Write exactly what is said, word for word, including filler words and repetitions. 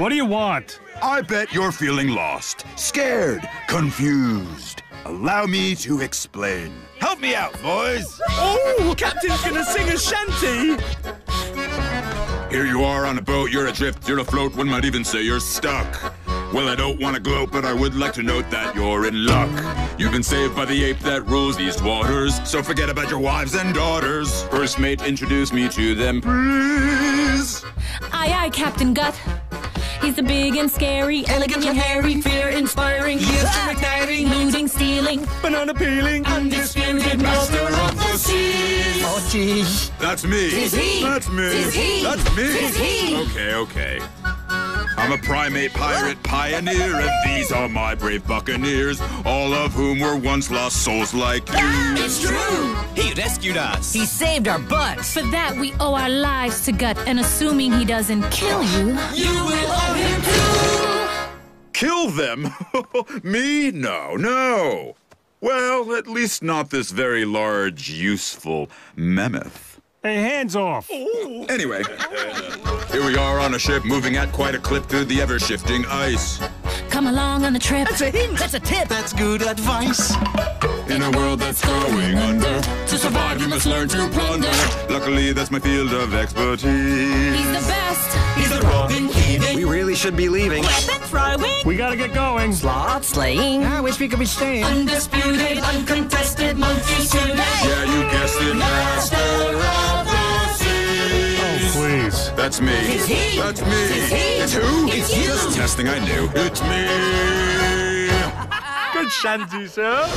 What do you want? I bet you're feeling lost, scared, confused. Allow me to explain. Help me out, boys. Oh, Captain's gonna sing a shanty. Here you are on a boat, you're adrift, you're afloat, one might even say you're stuck. Well, I don't want to gloat, but I would like to note that you're in luck. You've been saved by the ape that rules these waters, so forget about your wives and daughters. First mate, introduce me to them, please. Aye, aye, Captain Gut. He's the big and scary, elegant and hairy, fear-inspiring, ah! igniting, looting, stealing, banana peeling, undisputed master of the seas. Oh, geez. That's me. Tis he. That's me. Tis he. That's me. Tis he. Okay, okay. I'm a primate, pirate, pioneer, and these are my brave buccaneers, all of whom were once lost souls like you. It's true! He rescued us. He saved our butts. For that, we owe our lives to Gut, and assuming he doesn't kill you... You will owe him too! Kill them? Me? No, no. Well, at least not this very large, useful mammoth. Hey, hands off! Anyway, here we are on a ship, moving at quite a clip through the ever-shifting ice. Come along on the trip. That's a hint! That's a tip! That's good advice! In a world that's going under, to survive you must learn to plunder. Luckily, that's my field of expertise. He's the best! He's the Robin Heaving! We really should be leaving. Weapon throwing! We gotta get going! Sloth slaying! I wish we could be staying. Undisputed, uncontested monkeys today! Yeah, you guessed it, master! That's me. It's he. That's me. It's he. It's who? It's you. Just testing, I knew. It's me. Good shanty, sir.